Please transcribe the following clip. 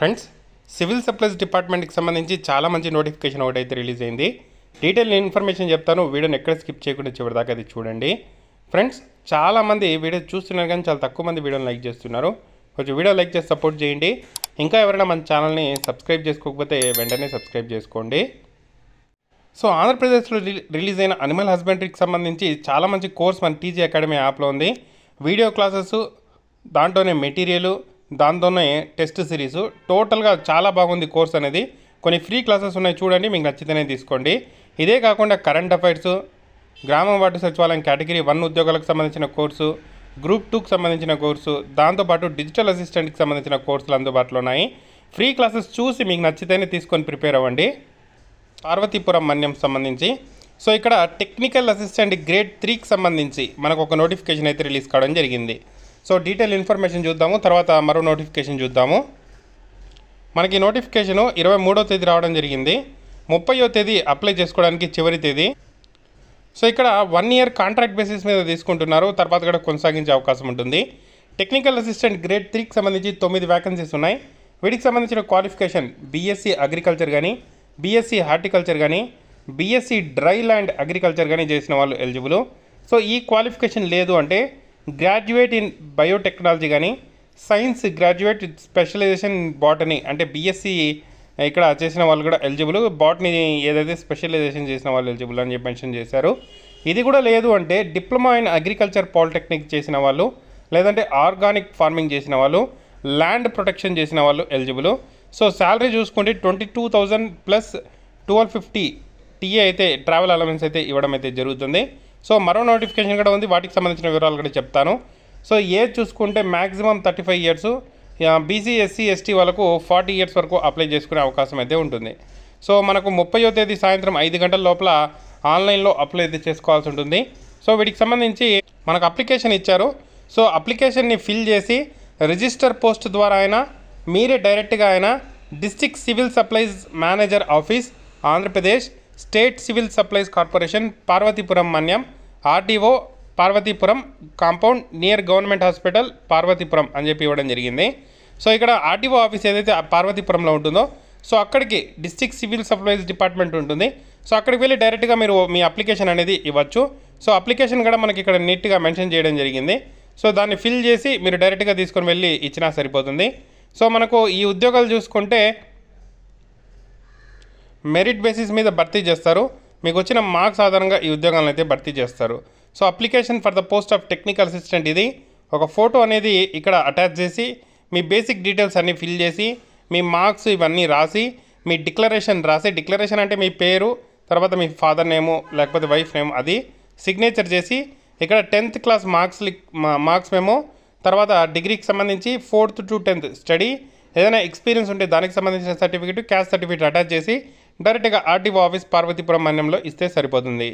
friends civil supplies department की संबंधी चाला मंచి नोटिफिकेशन ఒకటైతే రిలీజ్ అయ్యింది డీటెయిల్ ఇన్ఫర్మేషన్ చెప్తాను వీడియోని ఎక్కడ స్కిప్ చేయకుండా చివరి దాకా అది చూడండి ఫ్రెండ్స్ చాలా మంది వీడియో చూస్తున్నారు కానీ చాలా తక్కువ మంది వీడియోని లైక్ చేస్తున్నారు కొంచెం వీడియో లైక్ చేసి సపోర్ట్ చేయండి ఇంకా ఎవరైనా మన ఛానల్ ని సబ్స్క్రైబ్ చేసుకోకపోతే వెంటనే సబ్స్క్రైబ్ చేసుకోండి సో ఆంధ్రప్రదేశ్ లో రిలీజ్ అయిన అనిమల్ హస్బెండరీకి సంబంధించి చాలా మంచి కోర్స్ మన టీజీ అకాడమీ యాప్ లో ఉంది వీడియో క్లాసెస్ దాంట్లోనే మెటీరియల్ దాంట్లోనే టెస్ట్ సిరీస్ టోటల్ గా చాలా బాగుంది కోర్స్ అనేది కొన్ని ఫ్రీ క్లాసెస్ ఉన్నాయి చూడండి మీకు నచ్చితేనే తీసుకోండి ఇదే కాకుండా కరెంట్ అఫైర్స్ గ్రామ వార్డు సచివాలయం కేటగిరీ 1 ఉద్యోగాలకు సంబంధించిన కోర్సు గ్రూప్ 2 కి సంబంధించిన కోర్సు దాంతో పాటు డిజిటల్ అసిస్టెంట్ కి సంబంధించిన కోర్సులు అందుబాటులో ఉన్నాయి ఫ్రీ క్లాసెస్ చూసి మీకు నచ్చితేనే తీసుకొని ప్రిపేర్ అవ్వండి పార్వతీపురం మన్యం సంబంధించి సో ఇక్కడ టెక్నికల్ అసిస్టెంట్ గ్రేడ్ 3 కి సంబంధించి మనకు ఒక నోటిఫికేషన్ అయితే రిలీజ్ కావడం జరిగింది సో డీటెయిల్ ఇన్ఫర్మేషన్ చూద్దాము తర్వాత మరో నోటిఫికేషన్ చూద్దాము మనకి నోటిఫికేషన్ 23వ తేదీ రావడం జరిగింది 30వ తేదీ అప్లై చేసుకోవడానికి చివరి తేదీ సో ఇక్కడ 1 ఇయర్ కాంట్రాక్ట్ బేసిస్ మీద తీసుకుంటున్నారు తర్వాత కూడా కొనసాగించే అవకాశం ఉంటుంది టెక్నికల్ అసిస్టెంట్ గ్రేడ్ 3 కి సంబంధించి 9 vacancies ఉన్నాయి వీటికి సంబంధించిన క్వాలిఫికేషన్ BSc అగ్రికల్చర్ గాని BSc హార్టికల్చర్ గాని BSc డ్రై ల్యాండ్ అగ్రికల్చర్ గాని చేసిన వాళ్ళు ఎలిజిబుల్ సో ఈ క్వాలిఫికేషన్ లేదు అంటే గ్రాడ్యుయేట్ ఇన్ బయోటెక్నాలజీ గాని science graduate specialisation in botany అంటే BSc ఇక్కడ చేసిన వాళ్ళు కూడా ఎలిజిబుల్ బాటనీ ఏదైతే స్పెషలైజేషన్ చేసిన వాళ్ళు ఎలిజిబుల్ అని చెప్పి మెన్షన్ చేశారు ఇది కూడా లేదు అంటే డిప్లొమా ఇన్ అగ్రికల్చర్ పాలిటెక్నిక్ చేసిన వాళ్ళు లేదంటే ఆర్గానిక్ ఫార్మింగ్ చేసిన వాళ్ళు ల్యాండ్ ప్రొటెక్షన్ చేసిన వాళ్ళు ఎలిజిబుల్ సో శాలరీ చూసుకుంటే 22,000 ప్లస్ 1250 TA అయితే ట్రావెల్ అలవెన్స్ అయితే ఇవ్వడం అయితే జరుగుతుంది సో మరో నోటిఫికేషన్ కూడా ఉంది వాటికి సంబంధించిన వివరాలు కూడా చెప్తాను సో ఏజ్ చూసుకుంటే maximum 35 years BC SC ST వాళ్ళకు 40 ఇయర్స్ వరకు అప్లై చేసుకునే అవకాశం అయితే ఉంటుంది సో మనకు 30వ తేదీ సాయంత్రం 5 గంటల లోపల ఆన్లైన్లో అప్లై అయితే చేసుకోవాల్సి ఉంటుంది సో వీటికి సంబంధించి మనకు అప్లికేషన్ ఇచ్చారు సో అప్లికేషన్ని ఫిల్ చేసి రిజిస్టర్ పోస్ట్ ద్వారా అయినా మీరే డైరెక్ట్గా అయినా district civil supplies manager office Andhra Pradesh state civil supplies corporation Parvathipuram Manyam RTO Parvathipuram compound near government hospital Parvathipuram అని చెప్పి ఇవ్వడం జరిగింది సో ఇక్కడ RTO ఆఫీస్ ఏదైతే పార్వతీపురంలో ఉంటుందో సో అక్కడికి డిస్ట్రిక్ట్ సివిల్ సప్లైస్ డిపార్ట్మెంట్ ఉంటుంది సో అక్కడికి వెళ్ళి డైరెక్ట్గా మీరు మీ అప్లికేషన్ అనేది ఇవ్వచ్చు సో అప్లికేషన్ కూడా మనకి ఇక్కడ నీట్గా మెన్షన్ చేయడం జరిగింది సో దాన్ని ఫిల్ చేసి మీరు డైరెక్ట్గా తీసుకొని వెళ్ళి ఇచ్చినా సరిపోతుంది సో మనకు ఈ ఉద్యోగాలు చూసుకుంటే మెరిట్ బేసిస్ మీద భర్తీ చేస్తారు మీకు వచ్చిన మార్క్స్ ఆధారంగా ఈ ఉద్యోగాలను అయితే భర్తీ చేస్తారు so application for the post of technical assistant ఇది ఒక ఫోటో అనేది ఇక్కడ అటాచ్ చేసి మీ బేసిక్ డీటెయిల్స్ అన్నీ ఫిల్ చేసి మీ మార్క్స్ ఇవన్నీ రాసి మీ డిక్లరేషన్ రాసి డిక్లరేషన్ అంటే మీ పేరు తర్వాత మీ ఫాదర్ నేము లేకపోతే వైఫ్ నేమ్ అది సిగ్నేచర్ చేసి ఇక్కడ 10th క్లాస్ మార్క్స్ మేము తర్వాత డిగ్రీకి సంబంధించి 4th to 10th స్టడీ ఏదైనా ఎక్స్పీరియన్స్ ఉంటే దానికి సంబంధించిన సర్టిఫికేట్ క్యాస్ట్ సర్టిఫికేట్ అటాచ్ చేసి డైరెక్ట్గా RTO ఆఫీస్ పార్వతీపురం మన్యంలో ఇస్తే సరిపోతుంది